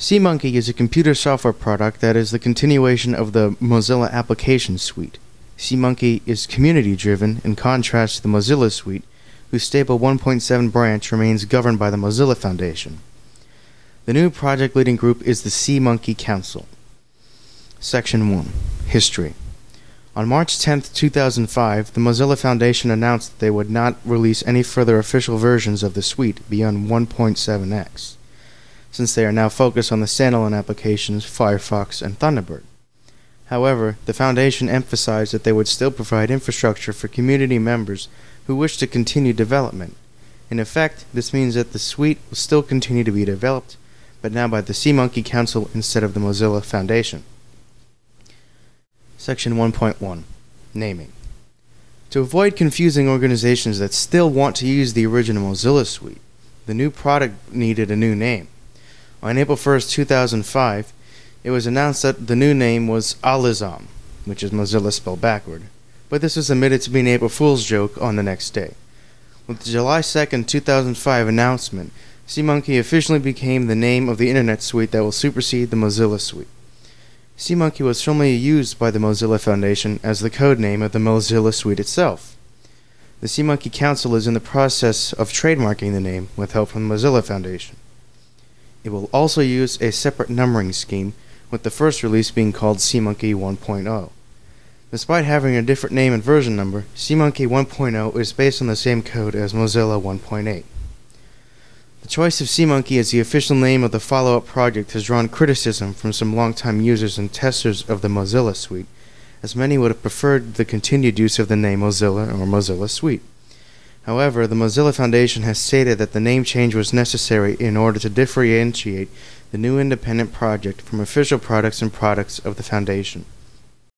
SeaMonkey is a computer software product that is the continuation of the Mozilla Application Suite. SeaMonkey is community-driven in contrast to the Mozilla Suite, whose stable 1.7 branch remains governed by the Mozilla Foundation. The new project leading group is the SeaMonkey Council. Section 1. History. On March 10, 2005, the Mozilla Foundation announced that they would not release any further official versions of the suite beyond 1.7x, since they are now focused on the standalone applications Firefox and Thunderbird. However, the Foundation emphasized that they would still provide infrastructure for community members who wish to continue development. In effect, this means that the suite will still continue to be developed, but now by the SeaMonkey Council instead of the Mozilla Foundation. Section 1.1. Naming. To avoid confusing organizations that still want to use the original Mozilla suite, the new product needed a new name. On April 1, 2005, it was announced that the new name was Alizom, which is Mozilla spelled backward, but this was admitted to be an April Fool's joke on the next day. With the July 2, 2005 announcement, SeaMonkey officially became the name of the Internet suite that will supersede the Mozilla suite. SeaMonkey was formerly used by the Mozilla Foundation as the code name of the Mozilla suite itself. The SeaMonkey Council is in the process of trademarking the name with help from the Mozilla Foundation. It will also use a separate numbering scheme, with the first release being called SeaMonkey 1.0. Despite having a different name and version number, SeaMonkey 1.0 is based on the same code as Mozilla 1.8. The choice of SeaMonkey as the official name of the follow-up project has drawn criticism from some long-time users and testers of the Mozilla suite, as many would have preferred the continued use of the name Mozilla or Mozilla suite. However, the Mozilla Foundation has stated that the name change was necessary in order to differentiate the new independent project from official products and products of the Foundation.